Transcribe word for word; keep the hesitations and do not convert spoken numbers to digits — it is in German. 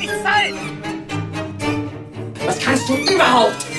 nicht sein! Was kannst du überhaupt?